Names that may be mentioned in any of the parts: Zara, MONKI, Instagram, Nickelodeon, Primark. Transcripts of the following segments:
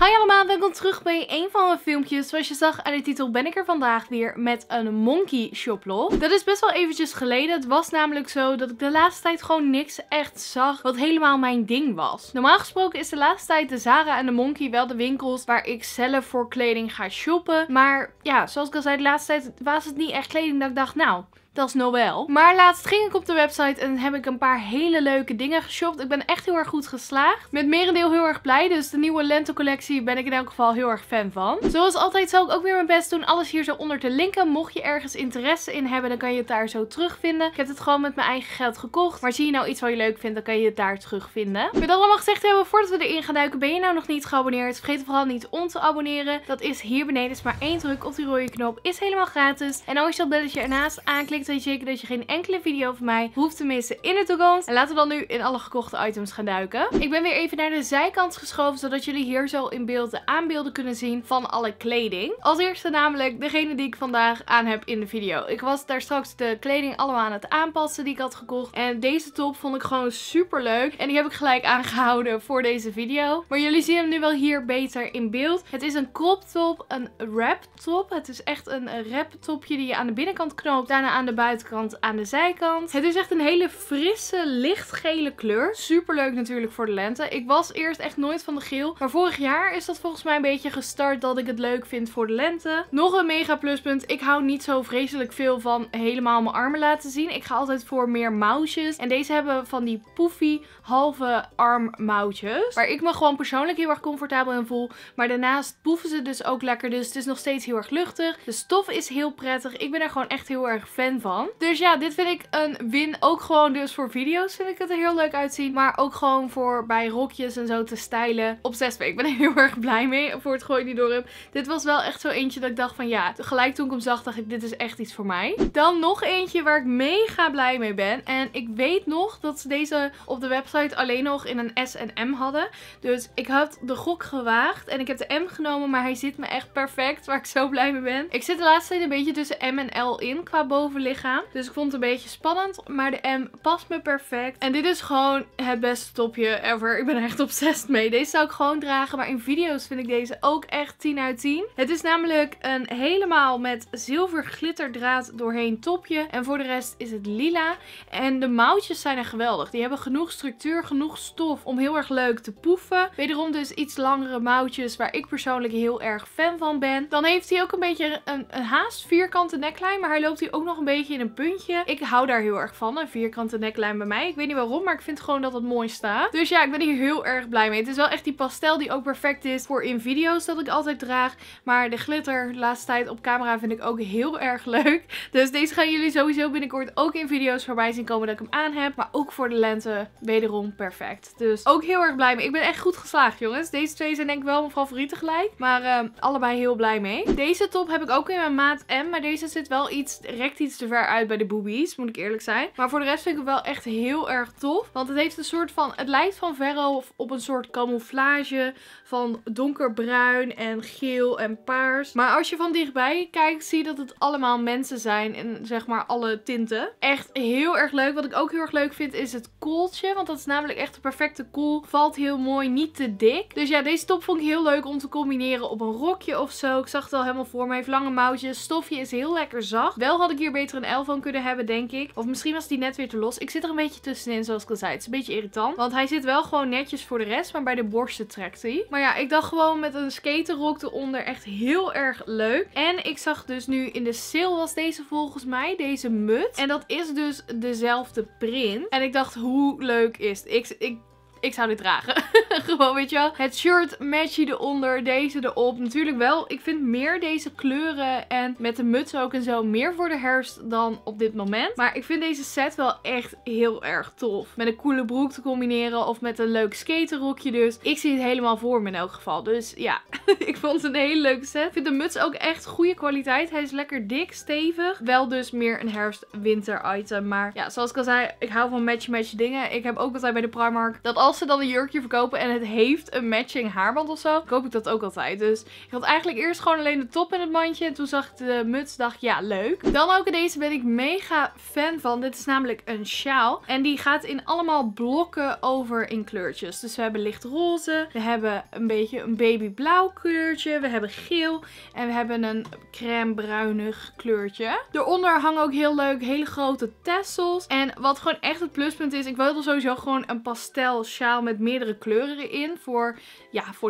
Hi allemaal, welkom terug bij een van mijn filmpjes. Zoals je zag aan de titel ben ik er vandaag weer met een Monki shoplog. Dat is best wel eventjes geleden. Het was namelijk zo dat ik de laatste tijd gewoon niks echt zag wat helemaal mijn ding was. Normaal gesproken is de laatste tijd de Zara en de Monki wel de winkels waar ik zelf voor kleding ga shoppen. Maar ja, zoals ik al zei, de laatste tijd was het niet echt kleding dat ik dacht, nou, dat is Noël. Maar laatst ging ik op de website en heb ik een paar hele leuke dingen geshopt. Ik ben echt heel erg goed geslaagd. Met merendeel heel erg blij. Dus de nieuwe lentecollectie ben ik in elk geval heel erg fan van. Zoals altijd zal ik ook weer mijn best doen alles hier zo onder te linken. Mocht je ergens interesse in hebben, dan kan je het daar zo terugvinden. Ik heb het gewoon met mijn eigen geld gekocht. Maar zie je nou iets wat je leuk vindt, dan kan je het daar terugvinden. Ik wil dat allemaal gezegd hebben. Voordat we erin gaan duiken, ben je nou nog niet geabonneerd? Vergeet vooral niet om te abonneren. Dat is hier beneden. Is maar één druk op die rode knop. Is helemaal gratis. En als je dat belletje ernaast aanklikt, weet je zeker dat je geen enkele video van mij hoeft te missen in de toekomst. En laten we dan nu in alle gekochte items gaan duiken. Ik ben weer even naar de zijkant geschoven, zodat jullie hier zo in beeld de aanbeelden kunnen zien van alle kleding. Als eerste namelijk degene die ik vandaag aan heb in de video. Ik was daar straks de kleding allemaal aan het aanpassen die ik had gekocht. En deze top vond ik gewoon super leuk. En die heb ik gelijk aangehouden voor deze video. Maar jullie zien hem nu wel hier beter in beeld. Het is een crop top, een wrap top. Het is echt een wrap topje die je aan de binnenkant knoopt, daarna aan de buitenkant, aan de zijkant. Het is echt een hele frisse, lichtgele kleur. Super leuk natuurlijk voor de lente. Ik was eerst echt nooit van de geel. Maar vorig jaar is dat volgens mij een beetje gestart dat ik het leuk vind voor de lente. Nog een mega pluspunt. Ik hou niet zo vreselijk veel van helemaal mijn armen laten zien. Ik ga altijd voor meer mouwtjes. En deze hebben van die poefie halve arm mouwtjes. Waar ik me gewoon persoonlijk heel erg comfortabel in voel. Maar daarnaast poeven ze dus ook lekker. Dus het is nog steeds heel erg luchtig. De stof is heel prettig. Ik ben er gewoon echt heel erg fan van. Dus ja, dit vind ik een win. Ook gewoon dus voor video's vind ik het er heel leuk uitzien. Maar ook gewoon voor bij rokjes en zo te stylen. Op 6 weken ben ik heel erg blij mee voor het gooien die door heb. Dit was wel echt zo eentje dat ik dacht van ja, gelijk toen ik hem zag dacht ik dit is echt iets voor mij. Dan nog eentje waar ik mega blij mee ben. En ik weet nog dat ze deze op de website alleen nog in een S en M hadden. Dus ik had de gok gewaagd en ik heb de M genomen, maar hij zit me echt perfect, waar ik zo blij mee ben. Ik zit de laatste tijd een beetje tussen M en L in qua bovenlichaam. Dus ik vond het een beetje spannend. Maar de M past me perfect. En dit is gewoon het beste topje ever. Ik ben er echt obsessed mee. Deze zou ik gewoon dragen. Maar in video's vind ik deze ook echt 10 uit 10. Het is namelijk een helemaal met zilver glitterdraad doorheen topje. En voor de rest is het lila. En de mouwtjes zijn er geweldig. Die hebben genoeg structuur, genoeg stof om heel erg leuk te poeven. Wederom dus iets langere mouwtjes waar ik persoonlijk heel erg fan van ben. Dan heeft hij ook een beetje een haast vierkante neckline. Maar hij loopt hier ook nog een beetje in een puntje. Ik hou daar heel erg van. Een vierkante neckline bij mij. Ik weet niet waarom, maar ik vind gewoon dat het mooi staat. Dus ja, ik ben hier heel erg blij mee. Het is wel echt die pastel die ook perfect is voor in video's dat ik altijd draag. Maar de glitter de laatste tijd op camera vind ik ook heel erg leuk. Dus deze gaan jullie sowieso binnenkort ook in video's voorbij zien komen dat ik hem aan heb. Maar ook voor de lente wederom perfect. Dus ook heel erg blij mee. Ik ben echt goed geslaagd, jongens. Deze twee zijn denk ik wel mijn favorieten gelijk. Maar allebei heel blij mee. Deze top heb ik ook in mijn maat M. Maar deze zit wel iets te ver uit bij de boobies, moet ik eerlijk zijn. Maar voor de rest vind ik het wel echt heel erg tof. Want het heeft een soort van, het lijkt van verre op een soort camouflage van donkerbruin en geel en paars. Maar als je van dichtbij kijkt, zie je dat het allemaal mensen zijn en zeg maar alle tinten. Echt heel erg leuk. Wat ik ook heel erg leuk vind is het kooltje. Want dat is namelijk echt de perfecte kool. Valt heel mooi, niet te dik. Dus ja, deze top vond ik heel leuk om te combineren op een rokje of zo. Ik zag het al helemaal voor me. Heeft lange mouwtjes. Stofje is heel lekker zacht. Wel had ik hier beter een L van kunnen hebben, denk ik. Of misschien was die net weer te los. Ik zit er een beetje tussenin, zoals ik al zei. Het is een beetje irritant. Want hij zit wel gewoon netjes voor de rest, maar bij de borsten trekt hij. Maar ja, ik dacht gewoon met een skaterrok eronder echt heel erg leuk. En ik zag dus nu in de sale was deze volgens mij, deze muts. En dat is dus dezelfde print. En ik dacht, hoe leuk is het? Ik zou dit dragen. Gewoon, weet je wel. Het shirt matchie eronder. Deze erop. Natuurlijk wel. Ik vind meer deze kleuren en met de muts ook en zo meer voor de herfst dan op dit moment. Maar ik vind deze set wel echt heel erg tof. Met een coole broek te combineren of met een leuk skaterrokje dus. Ik zie het helemaal voor me in elk geval. Dus ja, ik vond het een hele leuke set. Ik vind de muts ook echt goede kwaliteit. Hij is lekker dik, stevig. Wel dus meer een herfst-winter item. Maar ja, zoals ik al zei, ik hou van match-match dingen. Ik heb ook altijd bij de Primark dat al als ze dan een jurkje verkopen en het heeft een matching haarband of zo, koop ik dat ook altijd. Dus ik had eigenlijk eerst gewoon alleen de top in het mandje. En toen zag ik de muts, dacht ja, leuk. Dan ook deze ben ik mega fan van. Dit is namelijk een sjaal. En die gaat in allemaal blokken over in kleurtjes. Dus we hebben lichtroze. We hebben een beetje een babyblauw kleurtje. We hebben geel. En we hebben een crème-bruinig kleurtje. Daaronder hangen ook heel leuk hele grote tassels. En wat gewoon echt het pluspunt is, ik wilde sowieso gewoon een pastel sjaal met meerdere kleuren erin. Voor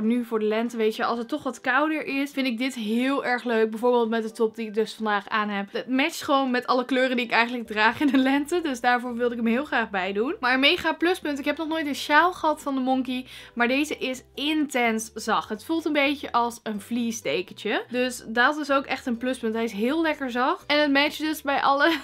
nu, voor de lente, weet je, als het toch wat kouder is, vind ik dit heel erg leuk. Bijvoorbeeld met de top die ik dus vandaag aan heb. Het matcht gewoon met alle kleuren die ik eigenlijk draag in de lente. Dus daarvoor wilde ik hem heel graag bij doen. Maar een mega pluspunt, ik heb nog nooit een sjaal gehad van de Monki. Maar deze is intens zacht. Het voelt een beetje als een vliesdekentje. Dus dat is ook echt een pluspunt. Hij is heel lekker zacht. En het matcht dus bij alles.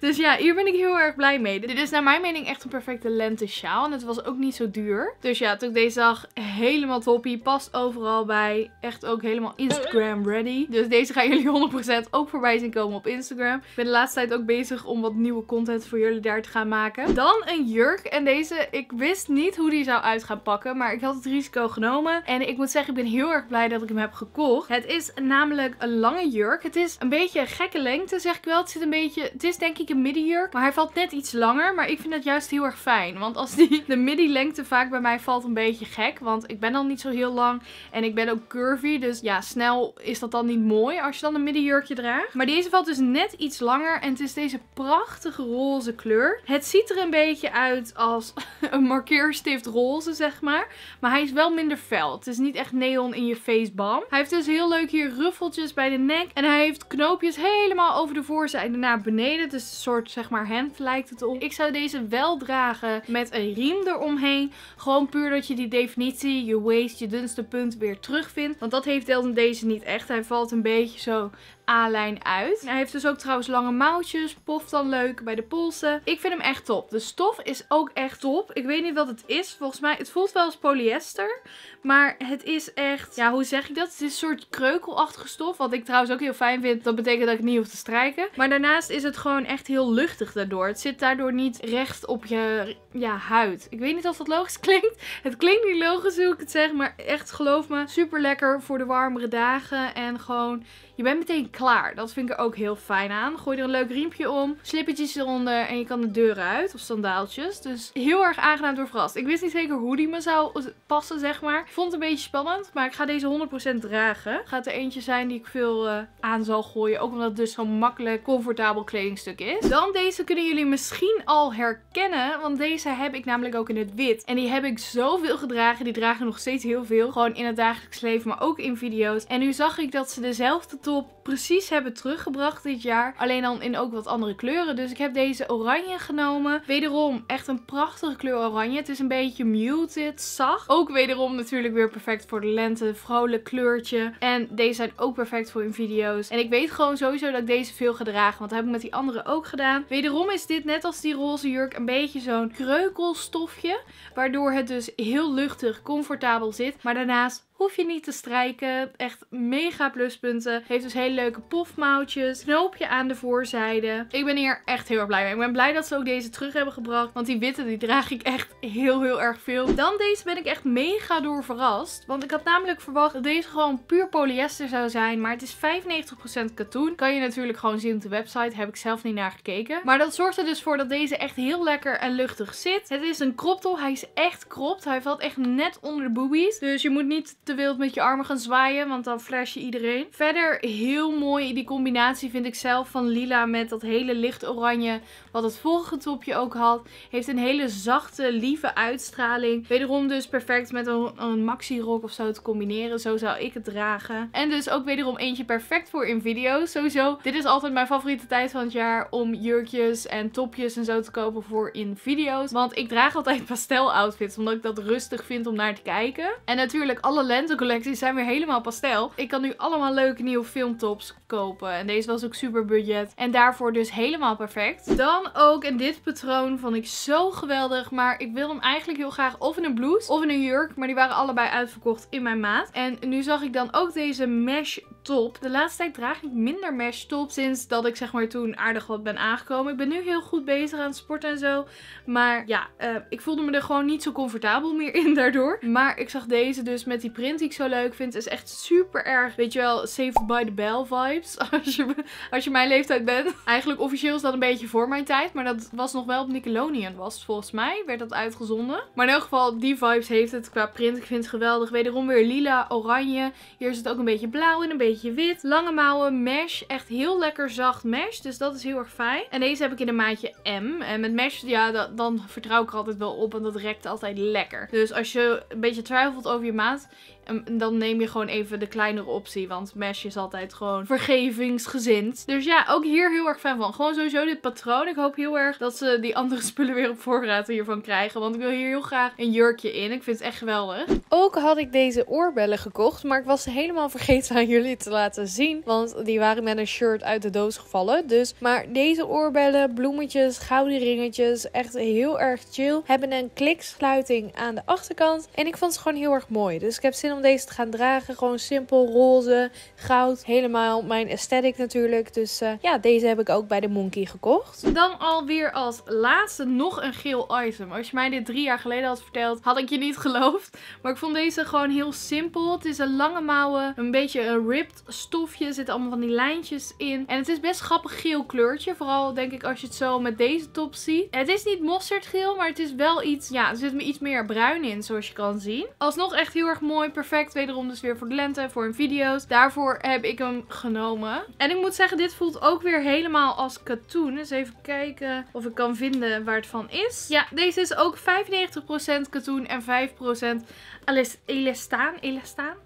Dus ja, hier ben ik heel erg blij mee. Dit is naar mijn mening echt een perfecte lente sjaal. En het was ook niet zo duur. Dus ja, toen ik deze zag, helemaal toppie. Past overal bij. Echt ook helemaal Instagram ready. Dus deze gaan jullie 100% ook voorbij zien komen op Instagram. Ik ben de laatste tijd ook bezig om wat nieuwe content voor jullie daar te gaan maken. Dan een jurk. En deze, ik wist niet hoe die zou uit gaan pakken. Maar ik had het risico genomen. En ik moet zeggen, ik ben heel erg blij dat ik hem heb gekocht. Het is namelijk een lange jurk. Het is een beetje een gekke lengte, zeg ik wel. Het zit een beetje, het is denk ik een middenjurk. Maar hij valt net iets langer. Maar ik vind dat juist heel erg fijn. Want als de middenlengte vaak bij mij valt een beetje gek. Want ik ben dan niet zo heel lang. En ik ben ook curvy. Dus ja, snel is dat dan niet mooi als je dan een middenjurkje draagt. Maar deze valt dus net iets langer. En het is deze prachtige roze kleur. Het ziet er een beetje uit als een markeerstift roze, zeg maar. Maar hij is wel minder fel. Het is niet echt neon in je face balm. Hij heeft dus heel leuk hier ruffeltjes bij de nek. En hij heeft knoopjes helemaal over de voorzijde naar beneden. Dus een soort, zeg maar, hemd lijkt het op. Ik zou deze wel dragen met een riem eromheen. Gewoon puur dat je die definitie, je waist, je dunste punt weer terugvindt. Want dat heeft deze niet echt. Hij valt een beetje zo A-lijn uit. Hij heeft dus ook trouwens lange mouwtjes. Poft dan leuk bij de polsen. Ik vind hem echt top. De stof is ook echt top. Ik weet niet wat het is. Volgens mij, het voelt wel als polyester. Maar het is echt, ja, hoe zeg ik dat? Het is een soort kreukelachtige stof. Wat ik trouwens ook heel fijn vind. Dat betekent dat ik niet hoef te strijken. Maar daarnaast is het gewoon echt heel luchtig daardoor. Het zit daardoor niet recht op je huid. Ik weet niet of dat logisch klinkt. Het klinkt niet logisch hoe ik het zeg. Maar echt, geloof me, super lekker voor de warmere dagen. En gewoon, je bent meteen klaar. Dat vind ik er ook heel fijn aan. Gooi er een leuk riempje om. Slippertjes eronder. En je kan de deur uit. Of sandaaltjes. Dus heel erg aangenaam door verrast. Ik wist niet zeker hoe die me zou passen, zeg maar. Ik vond het een beetje spannend. Maar ik ga deze 100% dragen. Gaat er eentje zijn die ik veel aan zal gooien. Ook omdat het dus zo'n makkelijk, comfortabel kledingstuk is. Dan deze kunnen jullie misschien al herkennen. Want deze heb ik namelijk ook in het wit. En die heb ik zoveel gedragen. Die dragen nog steeds heel veel. Gewoon in het dagelijks leven. Maar ook in video's. En nu zag ik dat ze dezelfde top precies hebben teruggebracht dit jaar. Alleen dan in ook wat andere kleuren. Dus ik heb deze oranje genomen. Wederom echt een prachtige kleur oranje. Het is een beetje muted, zacht. Ook wederom natuurlijk weer perfect voor de lente. Vrolijk kleurtje. En deze zijn ook perfect voor in video's. En ik weet gewoon sowieso dat ik deze veel ga dragen. Want dat heb ik met die andere ook gedaan. Wederom is dit net als die roze jurk een beetje zo'n kreukelstofje. Waardoor het dus heel luchtig, comfortabel zit. Maar daarnaast hoef je niet te strijken. Echt mega pluspunten. Heeft dus hele leuke pofmouwtjes. Knoopje aan de voorzijde. Ik ben hier echt heel erg blij mee. Ik ben blij dat ze ook deze terug hebben gebracht. Want die witte, die draag ik echt heel erg veel. Dan deze ben ik echt mega door verrast. Want ik had namelijk verwacht dat deze gewoon puur polyester zou zijn. Maar het is 95% katoen. Kan je natuurlijk gewoon zien op de website. Heb ik zelf niet naar gekeken. Maar dat zorgt er dus voor dat deze echt heel lekker en luchtig zit. Het is een crop top. Hij is echt cropped. Hij valt echt net onder de boobies. Dus je moet niet te wild met je armen gaan zwaaien, want dan flash je iedereen. Verder heel mooi die combinatie vind ik zelf van lila met dat hele licht oranje wat het vorige topje ook had. Heeft een hele zachte, lieve uitstraling. Wederom dus perfect met een maxi rok of zo te combineren. Zo zou ik het dragen. En dus ook wederom eentje perfect voor in video's. Sowieso, dit is altijd mijn favoriete tijd van het jaar om jurkjes en topjes en zo te kopen voor in video's. Want ik draag altijd pastel outfits, omdat ik dat rustig vind om naar te kijken. En natuurlijk alle talentencollecties zijn weer helemaal pastel. Ik kan nu allemaal leuke nieuwe filmtops kopen. En deze was ook super budget. En daarvoor dus helemaal perfect. Dan ook, en dit patroon vond ik zo geweldig. Maar ik wilde hem eigenlijk heel graag of in een blouse of in een jurk. Maar die waren allebei uitverkocht in mijn maat. En nu zag ik dan ook deze mesh top. De laatste tijd draag ik minder mesh top. Sinds dat ik zeg maar toen aardig wat ben aangekomen. Ik ben nu heel goed bezig aan sport en zo. Maar ja, ik voelde me er gewoon niet zo comfortabel meer in daardoor. Maar ik zag deze dus met die print die ik zo leuk vind. Het is echt super erg, weet je wel, Saved by the Bell vibes. Als je mijn leeftijd bent. Eigenlijk officieel is dat een beetje voor mijn tijd. Maar dat was nog wel op Nickelodeon was. Volgens mij werd dat uitgezonden. Maar in elk geval, die vibes heeft het qua print. Ik vind het geweldig. Wederom weer lila, oranje. Hier zit ook een beetje blauw en een beetje wit. Lange mouwen, mesh. Echt heel lekker zacht mesh. Dus dat is heel erg fijn. En deze heb ik in een maatje M. En met mesh, ja, dan vertrouw ik er altijd wel op. Want dat rekt altijd lekker. Dus als je een beetje twijfelt over je maat, dan neem je gewoon even de kleinere optie. Want mesh is altijd gewoon vergevingsgezind. Dus ja, ook hier heel erg fan van. Gewoon sowieso dit patroon. Ik hoop heel erg dat ze die andere spullen weer op voorraad hiervan krijgen. Want ik wil hier heel graag een jurkje in. Ik vind het echt geweldig. Ook had ik deze oorbellen gekocht. Maar ik was helemaal vergeten aan jullie te laten zien. Want die waren met een shirt uit de doos gevallen. Dus, maar deze oorbellen, bloemetjes, gouden ringetjes. Echt heel erg chill. Hebben een kliksluiting aan de achterkant. En ik vond ze gewoon heel erg mooi. Dus ik heb zin om deze te gaan dragen. Gewoon simpel, roze, goud. Helemaal mijn aesthetic natuurlijk. Dus ja, deze heb ik ook bij de Monki gekocht. Dan alweer als laatste nog een geel item. Als je mij dit 3 jaar geleden had verteld, had ik je niet geloofd. Maar ik vond deze gewoon heel simpel. Het is een lange mouwen, een beetje een ripped stofje. Er zitten allemaal van die lijntjes in. En het is best grappig geel kleurtje. Vooral denk ik als je het zo met deze top ziet. Het is niet mosterdgeel, maar het is wel iets, ja, er zit me iets meer bruin in zoals je kan zien. Alsnog echt heel erg mooi, perfect. Wederom dus weer voor de lente, voor hun video's. Daarvoor heb ik hem genomen. En ik moet zeggen, dit voelt ook weer helemaal als katoen. Dus even kijken of ik kan vinden waar het van is. Ja, deze is ook 95% katoen en 5% elastaan.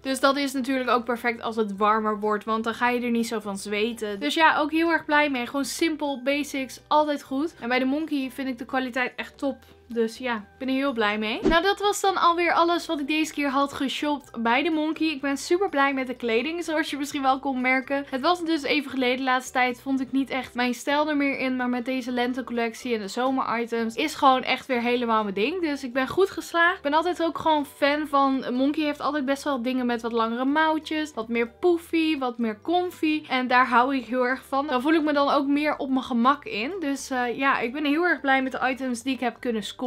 Dus dat is natuurlijk ook perfect als het warmer wordt. Want dan ga je er niet zo van zweten. Dus ja, ook heel erg blij mee. Gewoon simpel, basics, altijd goed. En bij de Monki vind ik de kwaliteit echt top. Dus ja, ik ben er heel blij mee. Nou, dat was dan alweer alles wat ik deze keer had geshopt bij de Monki. Ik ben super blij met de kleding, zoals je misschien wel kon merken. Het was dus even geleden, de laatste tijd vond ik niet echt mijn stijl er meer in. Maar met deze lentecollectie en de zomeritems is gewoon echt weer helemaal mijn ding. Dus ik ben goed geslaagd. Ik ben altijd ook gewoon fan van, Monki heeft altijd best wel dingen met wat langere mouwtjes. Wat meer poofy, wat meer comfy. En daar hou ik heel erg van. Dan voel ik me dan ook meer op mijn gemak in. Dus ja, ik ben heel erg blij met de items die ik heb kunnen scoren.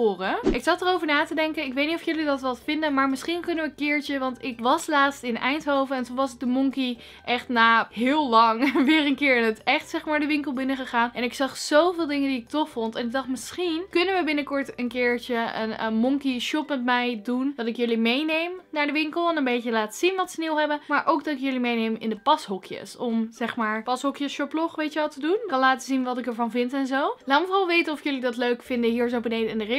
Ik zat erover na te denken. Ik weet niet of jullie dat wat vinden. Maar misschien kunnen we een keertje. Want ik was laatst in Eindhoven. En toen was de Monki echt na heel lang weer een keer in het echt zeg maar de winkel binnen gegaan. En ik zag zoveel dingen die ik tof vond. En ik dacht misschien kunnen we binnenkort een keertje een Monki shop met mij doen. Dat ik jullie meeneem naar de winkel. En een beetje laat zien wat ze nieuw hebben. Maar ook dat ik jullie meeneem in de pashokjes. Om zeg maar pashokjes shoplog weet je wat te doen. Ik kan laten zien wat ik ervan vind en zo. Laat me vooral weten of jullie dat leuk vinden hier zo beneden in de reactie.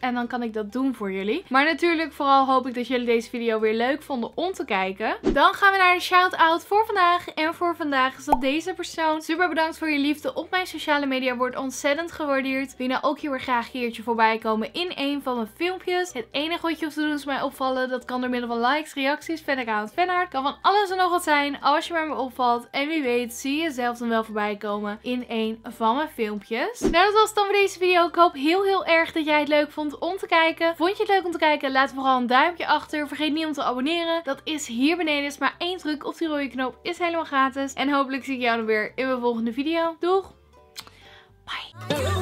En dan kan ik dat doen voor jullie. Maar natuurlijk vooral hoop ik dat jullie deze video weer leuk vonden om te kijken. Dan gaan we naar de shout-out voor vandaag. En voor vandaag is dat deze persoon. Super bedankt voor je liefde op mijn sociale media. Wordt ontzettend gewaardeerd. Wil je nou ook heel erg graag een keertje voorbij komen in een van mijn filmpjes? Het enige wat je hoeft te doen is mij opvallen. Dat kan door middel van likes, reacties, fanaccount, fanart. Kan van alles en nog wat zijn als je maar me opvalt. En wie weet zie je zelf dan wel voorbij komen in een van mijn filmpjes. Nou, dat was het dan voor deze video. Ik hoop heel erg dat jij het leuk vond om te kijken. Vond je het leuk om te kijken? Laat vooral een duimpje achter. Vergeet niet om te abonneren. Dat is hier beneden. Is maar 1 druk op die rode knop. Is helemaal gratis. En hopelijk zie ik jou dan weer in mijn volgende video. Doeg! Bye!